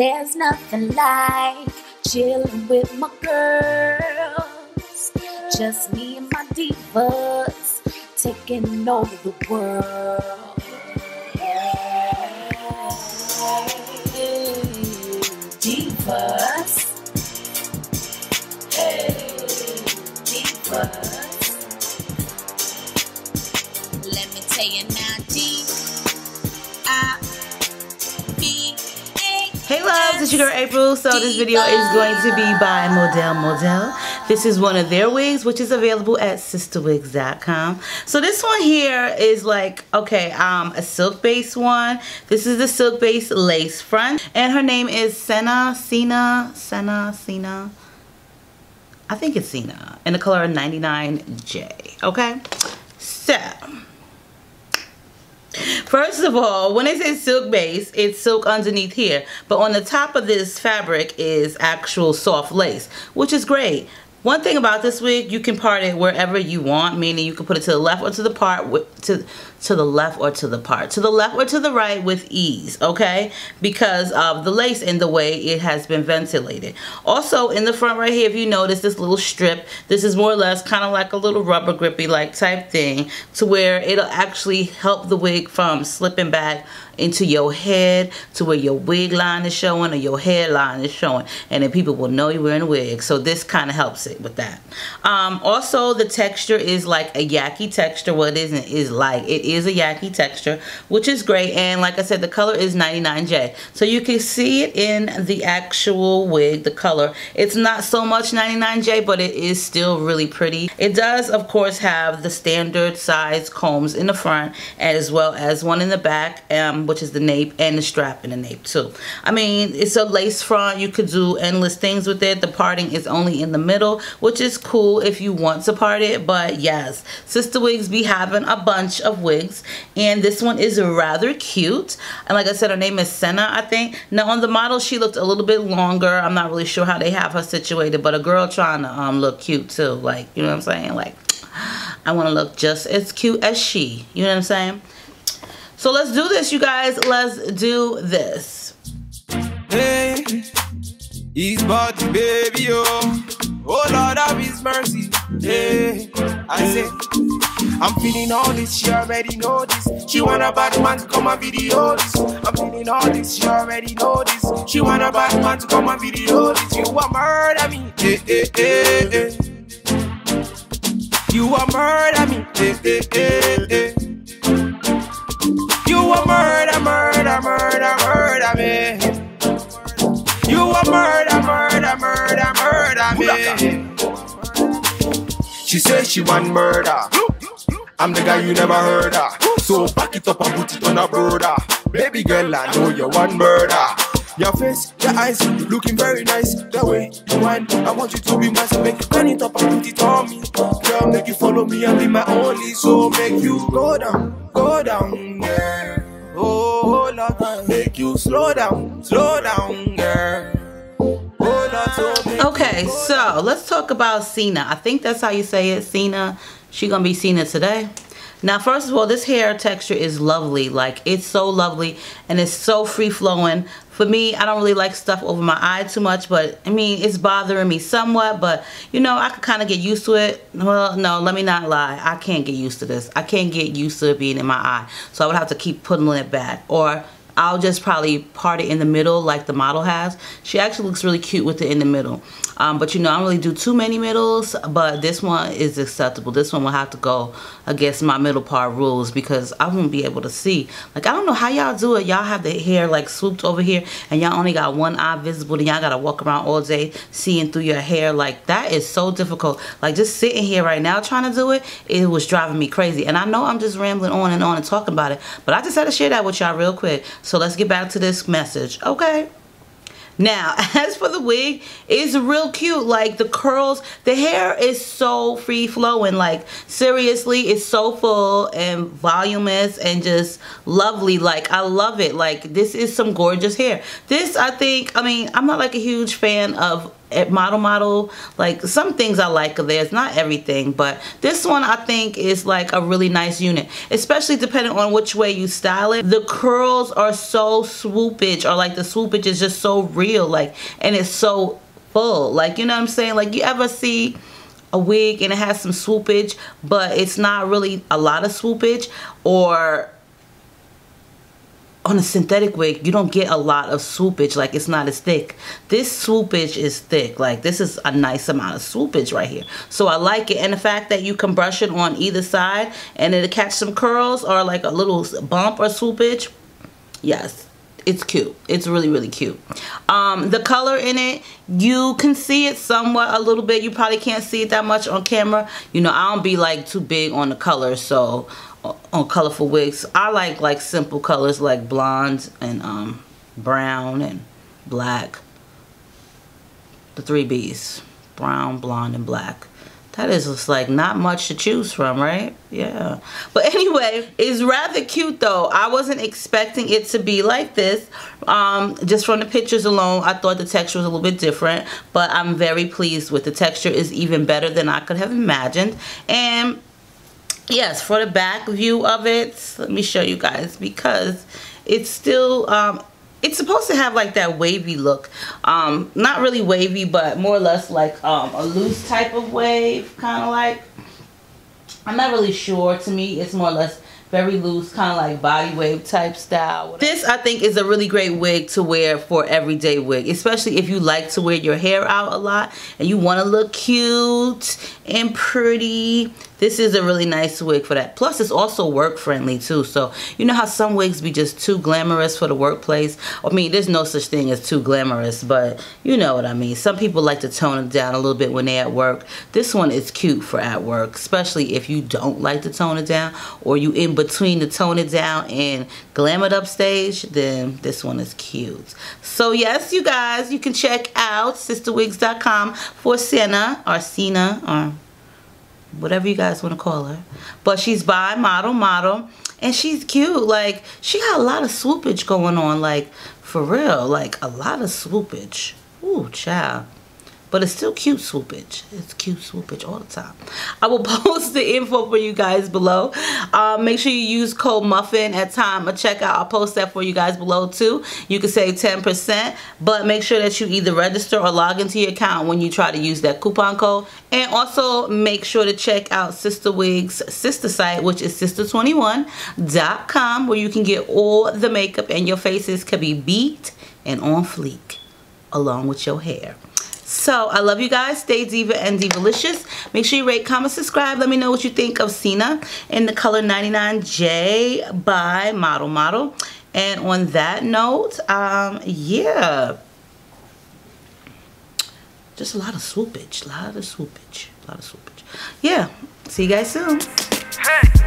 There's nothing like chilling with my girls. Just me and my divas taking over the world. Divas. Hey, divas. Let me tell you now, Hey loves, it's your girl April. So this video is going to be by Model Model. This is one of their wigs, which is available at sistawigs.com. So this one here is like, okay, a silk based one. This is the silk based lace front. And her name is Sena. I think it's Sena. In the color 99J. Okay? So first of all, when it says silk base, it's silk underneath here. But on the top of this fabric is actual soft lace, which is great. One thing about this wig, you can part it wherever you want, meaning you can put it to the left or to the to the left or to the right with ease, okay? Because of the lace and the way it has been ventilated. Also, in the front right here, if you notice this little strip, this is more or less kind of like a little rubber grippy like type thing to where it'll actually help the wig from slipping back into your head to where your wig line is showing or your hairline is showing, and then people will know you're wearing a wig. So this kind of helps it with that. Also, the texture is like a yucky texture. Well, it isn't, is like it is a yucky texture, which is great. And like I said, the color is 99J, so you can see it in the actual wig. The color, it's not so much 99J, but it is still really pretty. It does of course have the standard size combs in the front as well as one in the back, which is the nape, and the strap in the nape too. I mean, it's a lace front. You could do endless things with it. The parting is only in the middle, which is cool if you want to part it. But yes, Sister Wigs be having a bunch of wigs, and this one is rather cute. And like I said, her name is Sena, I think. Now on the model, she looked a little bit longer. I'm not really sure how they have her situated, but a girl trying to look cute too. Like, you know what I'm saying? Like, I want to look just as cute as she. You know what I'm saying? So let's do this, you guys. Let's do this. Hey, he's about to baby, oh. Oh Lord of his mercy. Hey, I say, I'm feeling all this, she already know this. She want a bad man to come and video this. I'm feeling all this, she already know this. She want a bad man to come and video this. You a murder me. Hey, hey, hey, hey. You a murder me. Hey, hey, hey, hey. You a murder, murder, murder, murder me. You a murder, murder, murder, murder me. She says she want murder. I'm the guy you never heard of. So pack it up and put it on a brother. Baby girl, I know you want murder. Your face, your eyes, looking very nice. The way you want, I want you to be mine. So make you turn it up and put it on me. Girl, make you follow me and be my only. So make you go down, girl. Oh, Lord, make you slow down, girl. Okay, so let's talk about Sena. I think that's how you say it, Sena. She gonna be Sena today. Now, first of all, this hair texture is lovely. Like, it's so lovely and it's so free flowing. For me, I don't really like stuff over my eye too much, but I mean, it's bothering me somewhat, but you know, I could kind of get used to it. Well, no, let me not lie. I can't get used to this. I can't get used to it being in my eye. So I would have to keep putting it back, or I'll just probably part it in the middle like the model has. She actually looks really cute with it in the middle. But you know, I don't really do too many middles, but this one is acceptable. This one will have to go against my middle part rules because I won't be able to see. Like, I don't know how y'all do it. Y'all have the hair like swooped over here and y'all only got one eye visible, and y'all gotta walk around all day seeing through your hair. Like, that is so difficult. Like, just sitting here right now trying to do it, it was driving me crazy. And I know I'm just rambling on and talking about it, but I just had to share that with y'all real quick. So let's get back to this message, okay? Now, as for the wig, it's real cute. Like, the curls, the hair is so free flowing. Like, seriously, it's so full and voluminous and just lovely. Like, I love it. Like, this is some gorgeous hair. This, I think, I mean, I'm not like a huge fan of at Model, like some things I like of theirs, not everything, but this one I think is like a really nice unit, especially depending on which way you style it. The curls are so swoopage, or like the swoopage is just so real, like, and it's so full, like, you know what I'm saying? Like, you ever see a wig and it has some swoopage, but it's not really a lot of swoopage, or on a synthetic wig you don't get a lot of swoopage, like it's not as thick. This swoopage is thick, like this is a nice amount of swoopage right here, so I like it. And the fact that you can brush it on either side and it'll catch some curls or like a little bump or swoopage, yes, it's cute. It's really cute. The color in it, you can see it somewhat a little bit. You probably can't see it that much on camera. You know, I don't be like too big on the color, so on colorful wigs I like simple colors like blondes and brown and black, the three B's, brown, blonde, and black. That is just like not much to choose from, right? Yeah. But anyway, it's rather cute though. I wasn't expecting it to be like this. Just from the pictures alone, I thought the texture was a little bit different, but I'm very pleased with the texture. Is even better than I could have imagined. And yes, for the back view of it, let me show you guys, because it's still, it's supposed to have like that wavy look. Not really wavy, but more or less like a loose type of wave, kind of like. I'm not really sure. To me, it's more or less very loose, kind of like body wave type style. This, I think, is a really great wig to wear for everyday wig, especially if you like to wear your hair out a lot and you want to look cute and pretty. This is a really nice wig for that. Plus, it's also work friendly too. So, you know how some wigs be just too glamorous for the workplace? I mean, there's no such thing as too glamorous, but you know what I mean. Some people like to tone it down a little bit when they're at work. This one is cute for at work, especially if you don't like to tone it down, or you in between the tone it down and glam it up stage, then this one is cute. So yes, you guys, you can check out sistawigs.com for Sena, or Sena, or whatever you guys want to call her, but she's by Model, and she's cute. Like, she got a lot of swoopage going on, like, for real, like a lot of swoopage. Ooh, child. But it's still cute swoopage. It's cute swoopage all the time. I will post the info for you guys below. Make sure you use code MUFFIN at time of checkout. I'll post that for you guys below too. You can save 10%, but make sure that you either register or log into your account when you try to use that coupon code. And also make sure to check out Sister Wig's sister site, which is sister21.com, where you can get all the makeup and your faces can be beat and on fleek along with your hair. So, I love you guys. Stay diva and divalicious. Make sure you rate, comment, subscribe. Let me know what you think of Sena in the color 99J by Model. And on that note, yeah. Just a lot of swoopage. Yeah. See you guys soon. Hey.